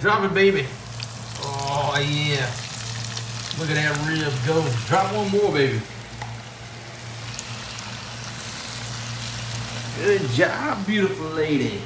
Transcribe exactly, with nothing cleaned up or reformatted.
Drop it, baby. Oh, yeah. Look at that rib go. Drop one more, baby. Good job, beautiful lady.